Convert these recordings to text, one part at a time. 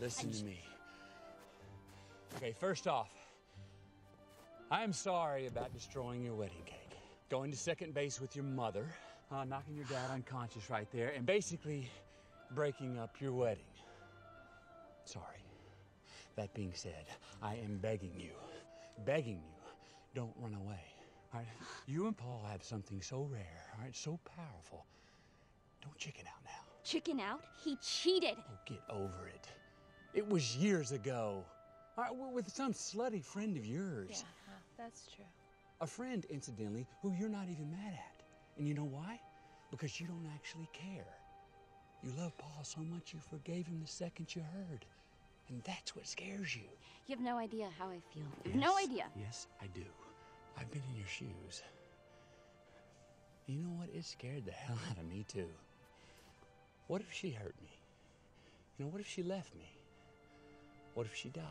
Listen to me. Okay, first off, I am sorry about destroying your wedding cake. Going to second base with your mother, knocking your dad unconscious right there, and basically breaking up your wedding. Sorry. That being said, I am begging you, don't run away. All right? You and Paul have something so rare, all right, so powerful. Don't chicken out now. Chicken out? He cheated. Oh, get over it. It was years ago. All right, with some slutty friend of yours. Yeah, that's true. A friend, incidentally, who you're not even mad at. And you know why? Because you don't actually care. You love Paul so much you forgave him the second you heard. And that's what scares you. You have no idea how I feel. You have no idea. Yes, I do. I've been in your shoes. You know what? It scared the hell out of me, too. What if she hurt me? You know, what if she left me? What if she died?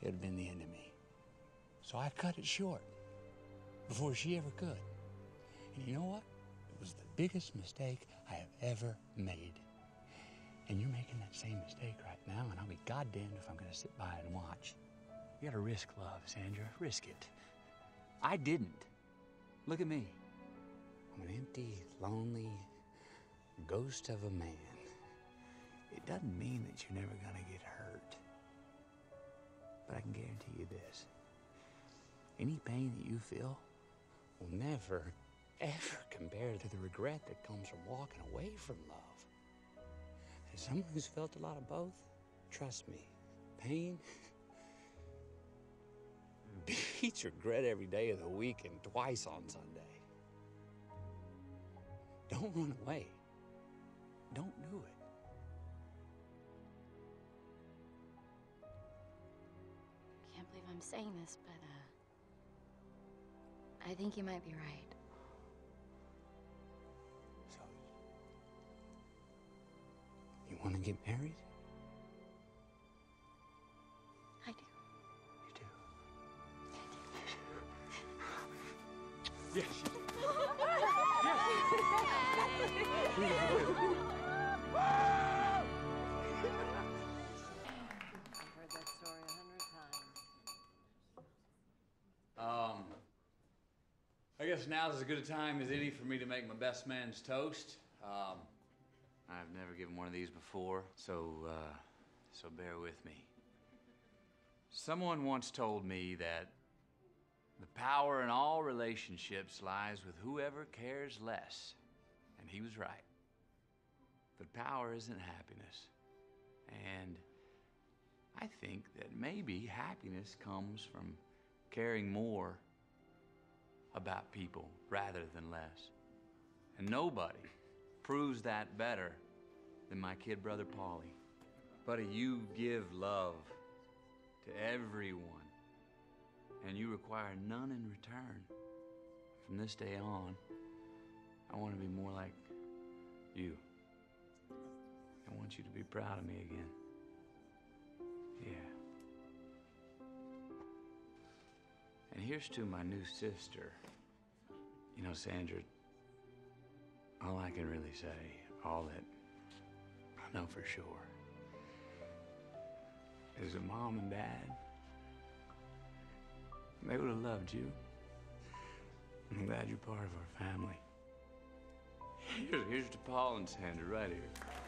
It would have been the end of me. So I cut it short before she ever could. And you know what? It was the biggest mistake I have ever made. And you're making that same mistake right now, and I'll be goddamned if I'm gonna sit by and watch. You gotta risk love, Sandra. Risk it. I didn't. Look at me. I'm an empty, lonely ghost of a man. It doesn't mean that you're never gonna get hurt. But I can guarantee you this. Any pain that you feel will never, ever compare to the regret that comes from walking away from love. As someone who's felt a lot of both, trust me, pain beats regret every day of the week and twice on Sunday. Don't run away. Don't do it. I can't believe I'm saying this, but I think you might be right. So, you want to get married? I do. You do? Yes. I've heard that story 100 times. I guess now's as good a time as any for me to make my best man's toast. I've never given one of these before, so bear with me. Someone once told me that the power in all relationships lies with whoever cares less, and he was right. But power isn't happiness, and I think that maybe happiness comes from caring more about people rather than less. And nobody proves that better than my kid brother, Paulie. Buddy, you give love to everyone, and you require none in return. From this day on, I want to be more like you. I want you to be proud of me again. Yeah. And here's to my new sister. You know, Sandra, all I can really say, all that I know for sure, is that Mom and Dad, they would have loved you. I'm glad you're part of our family. Here's to Paul and Sandra right here.